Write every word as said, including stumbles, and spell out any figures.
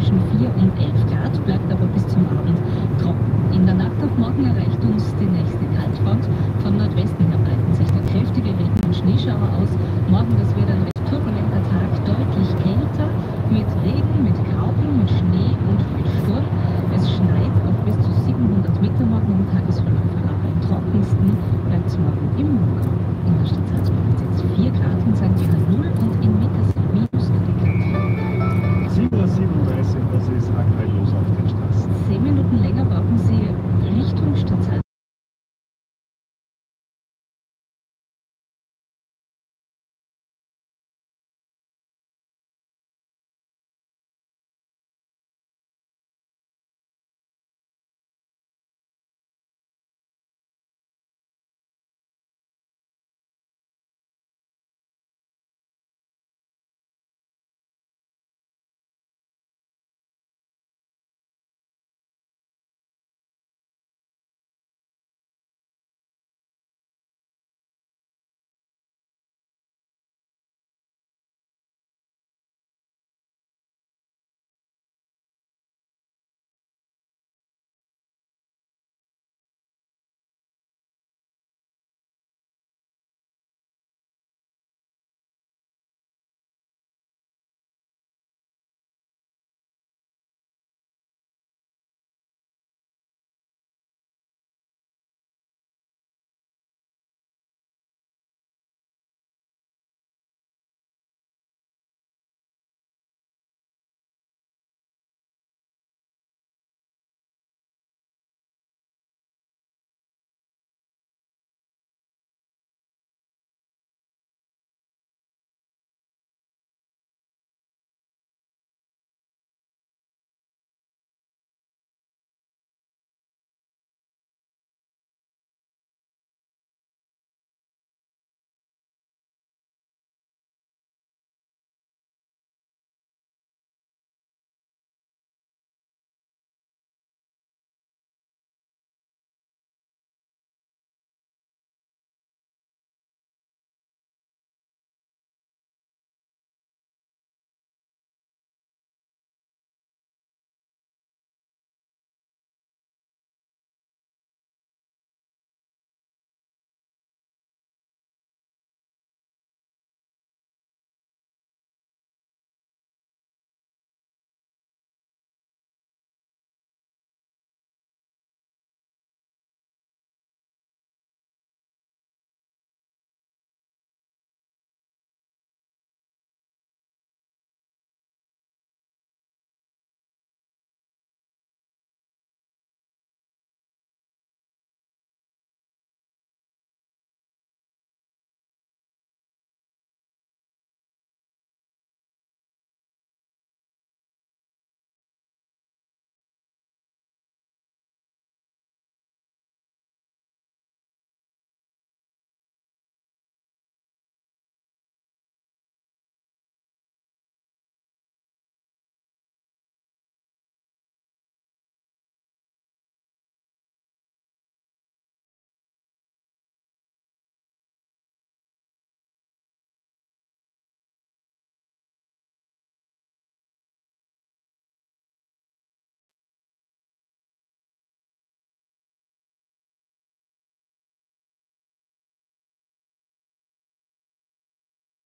zwischen vier und elf.